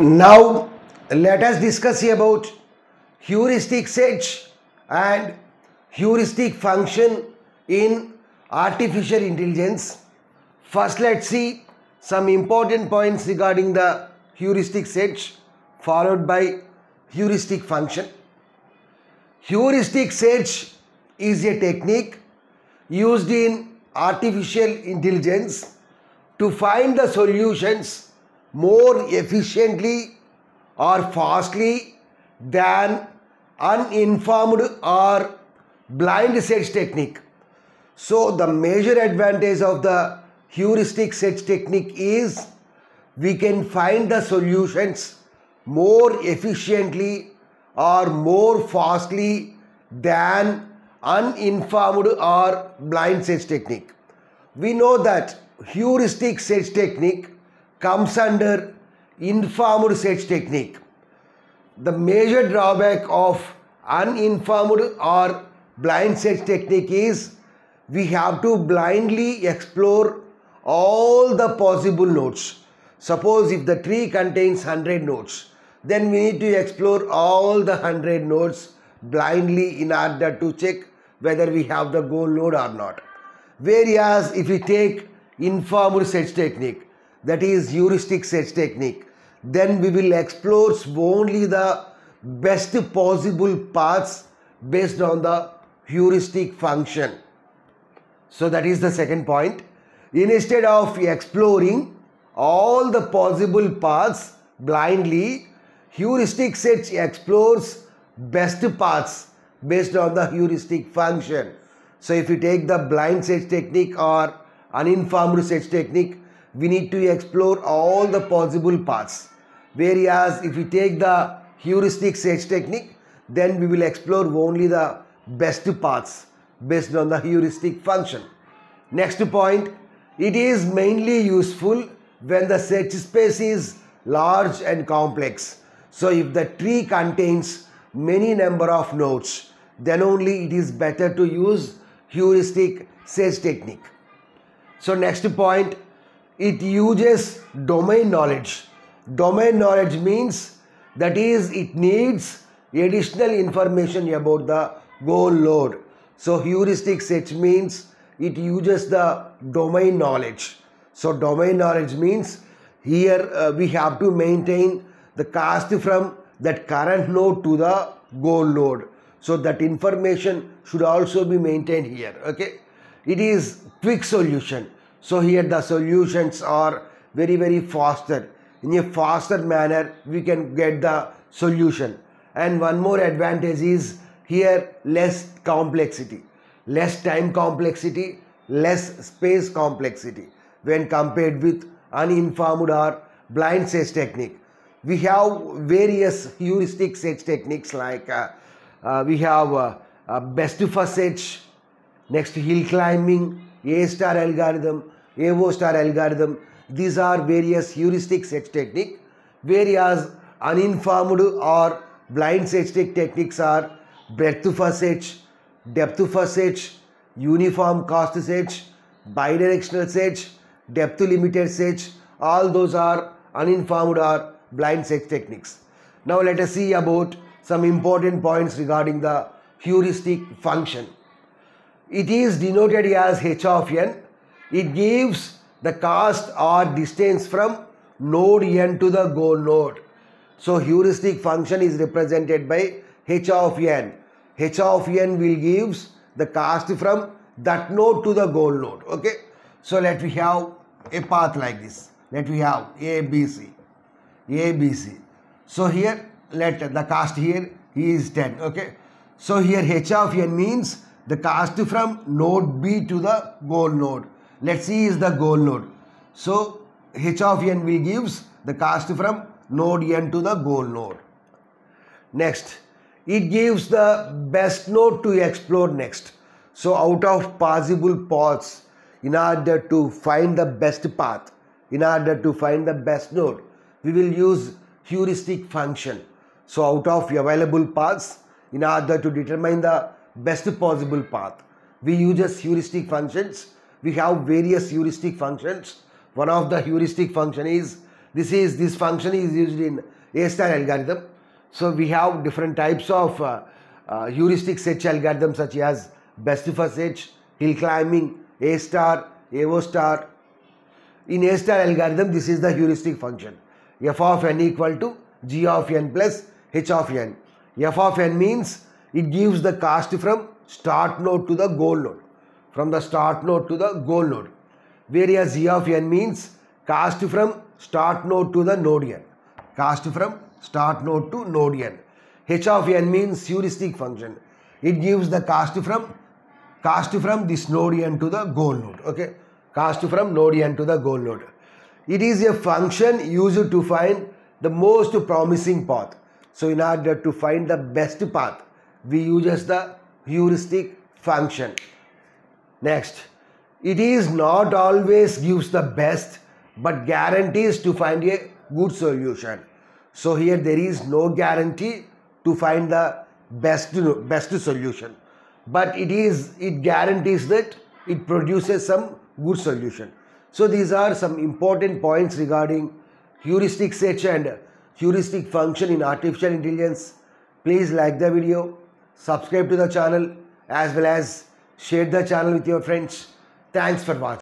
Now let us discuss about heuristic search and heuristic function in artificial intelligence. First, let's see some important points regarding the heuristic search followed by heuristic function. Heuristic search is a technique used in artificial intelligence to find the solutions more efficiently or fastly than uninformed or blind search technique. So the major advantage of the heuristic search technique is we can find the solutions more efficiently or more fastly than uninformed or blind search technique. We know that heuristic search technique comes under informed search technique. The major drawback of uninformed or blind search technique is we have to blindly explore all the possible nodes. Suppose if the tree contains 100 nodes, then we need to explore all the 100 nodes blindly in order to check whether we have the goal node or not. Whereas if we take informed search technique, that is heuristic search technique, then we will explore only the best possible paths based on the heuristic function. So that is the second point. Instead of exploring all the possible paths blindly, heuristic search explores best paths based on the heuristic function. So if you take the blind search technique or uninformed search technique, we need to explore all the possible paths. Whereas if we take the heuristic search technique, then we will explore only the best paths based on the heuristic function. Next point, it is mainly useful when the search space is large and complex. So if the tree contains many number of nodes, then only it is better to use heuristic search technique. So next point, it uses domain knowledge. Domain knowledge means that is it needs additional information about the goal node. So heuristic search means it uses the domain knowledge. So domain knowledge means here we have to maintain the cast from that current node to the goal node. So that information should also be maintained here. Okay, it is quick solution. So here the solutions are very faster. In a faster manner we can get the solution. And one more advantage is here less complexity, less time complexity, less space complexity when compared with uninformed or blind search technique. We have various heuristic search techniques like we have best first search, next hill climbing, A* algorithm, A* algorithm. These are various heuristic search technique. Whereas uninformed or blind search techniques are breadth first search, depth first search, uniform cost search, bidirectional search, depth limited search. All those are uninformed or blind search techniques. Now let us see about some important points regarding the heuristic function. It is denoted as h(n). It gives the cost or distance from node n to the goal node. So heuristic function is represented by h(n). h(n) will gives the cost from that node to the goal node. Okay. So let we have a path like this. Let we have A, B, C. A, B, C. So here let the cost here is 10. Okay. So here h(n) means the cost from node B to the goal node. Let's see is the goal node. So h(n) will gives the cost from node n to the goal node. Next, it gives the best node to explore next. So out of possible paths, in order to find the best path, in order to find the best node, we will use heuristic function. So out of available paths, in order to determine the best possible path, we use heuristic functions. We have various heuristic functions. One of the heuristic function is This function is used in A* algorithm. So we have different types of heuristic search algorithms such as best first search, hill climbing, A*, AO*. In A* algorithm, this is the heuristic function. F of n equal to g of n plus h of n. F of n means it gives the cost from start node to the goal node. From the start node to the goal node. Whereas g of n means cost from start node to the node n. Cost from start node to node n. H of n means heuristic function. It gives the cost from this node n to the goal node. Okay, cost from node n to the goal node. It is a function used to find the most promising path. So in order to find the best path, we use the heuristic function. Next, it is not always gives the best, but guarantees to find a good solution. So here there is no guarantee to find the best solution, but it guarantees that it produces some good solution. So these are some important points regarding heuristic search and heuristic function in artificial intelligence. Please like the video, subscribe to the channel, as well as share the channel with your friends. Thanks for watching.